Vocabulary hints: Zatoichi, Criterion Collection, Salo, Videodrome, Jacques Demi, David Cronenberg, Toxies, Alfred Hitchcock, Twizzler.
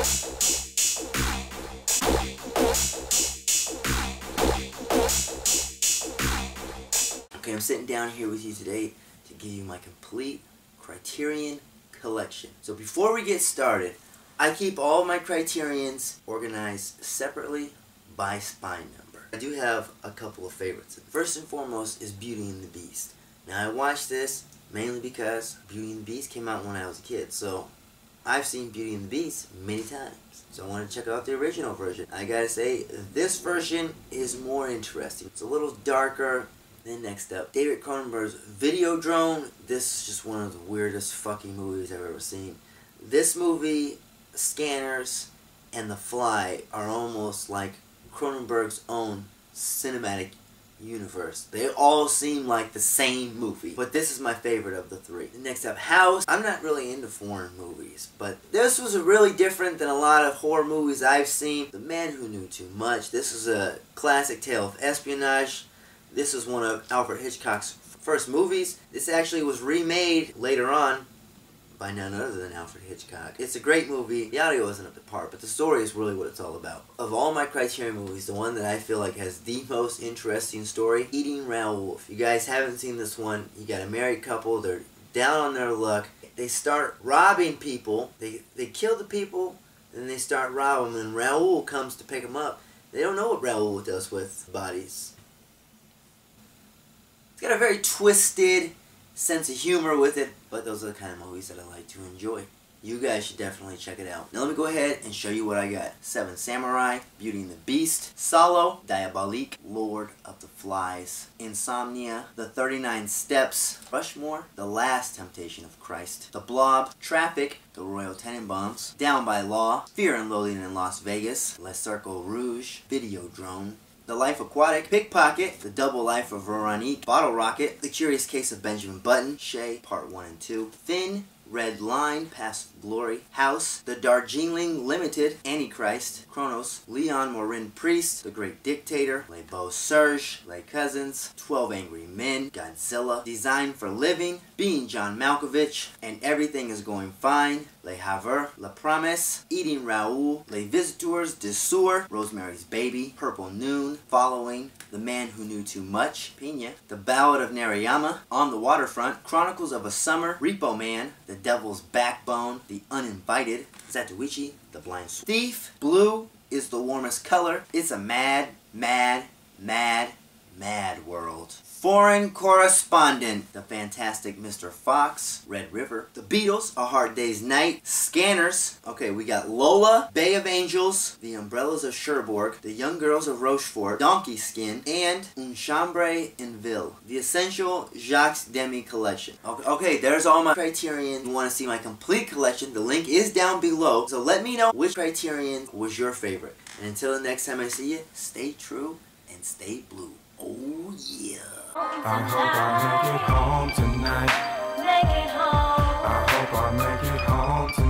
Okay, I'm sitting down here with you today to give you my complete Criterion collection. So before we get started, I keep all my Criterions organized separately by spine number. I do have a couple of favorites. First and foremost is Beauty and the Beast. Now I watched this mainly because Beauty and the Beast came out when I was a kid, so I've seen Beauty and the Beast many times. So I want to check out the original version. I gotta say, this version is more interesting. It's a little darker. Then next up, David Cronenberg's Videodrome. This is just one of the weirdest fucking movies I've ever seen. This movie, Scanners, and The Fly are almost like Cronenberg's own cinematic universe. They all seem like the same movie, but this is my favorite of the three. Next up, House. I'm not really into foreign movies, but this was really different than a lot of horror movies I've seen. The Man Who Knew Too Much. This is a classic tale of espionage. This is one of Alfred Hitchcock's first movies. This actually was remade later on by none other than Alfred Hitchcock. It's a great movie. The audio isn't up to par, but the story is really what it's all about. Of all my Criterion movies, the one that I feel like has the most interesting story, Eating Raoul Wolf. You guys haven't seen this one. You got a married couple. They're down on their luck. They start robbing people. They kill the people, and they start robbing them. And Raoul comes to pick them up. They don't know what Raoul does with bodies. It's got a very twisted sense of humor with it, but those are the kind of movies that I like to enjoy. You guys should definitely check it out. Now let me go ahead and show you what I got. Seven Samurai, Beauty and the Beast, Salo, Diabolique, Lord of the Flies, Insomnia, The 39 Steps, Rushmore, The Last Temptation of Christ, The Blob, Traffic, The Royal Tenenbaums, Down by Law, Fear and Loathing in Las Vegas, Le Cercle Rouge, Videodrome, The Life Aquatic, Pickpocket, The Double Life of Veronique, Bottle Rocket, The Curious Case of Benjamin Button, Shea, Part 1 and 2, Thin, Red Line, Past Glory, House, The Darjeeling Limited, Antichrist, Kronos, Leon Morin Priest, The Great Dictator, Les Beaux-Serges, Les Cousins, 12 Angry Men, Godzilla, Design for Living, Being John Malkovich, and Everything is Going Fine, Le Havre, La Promise, Eating Raoul, Les Visiteurs du Soir, Rosemary's Baby, Purple Noon, Following, The Man Who Knew Too Much, Pina, The Ballad of Narayama, On the Waterfront, Chronicles of a Summer, Repo Man, The Devil's Backbone, The Uninvited, Zatoichi, The Blind Thief, Blue is the Warmest Color, It's a Mad, Mad, Mad, Mad World, Foreign Correspondent, The Fantastic Mr. Fox, Red River, The Beatles, A Hard Day's Night, Scanners, okay, we got Lola, Bay of Angels, The Umbrellas of Cherbourg, The Young Girls of Rochefort, Donkey Skin, and Un Chambre en Ville, the Essential Jacques Demi Collection. Okay, there's all my Criterion. You want to see my complete collection, the link is down below, so let me know which Criterion was your favorite. And until the next time I see you, stay true and stay blue. Oh yeah. I hope I make it home tonight. Make it home. I hope I make it home tonight.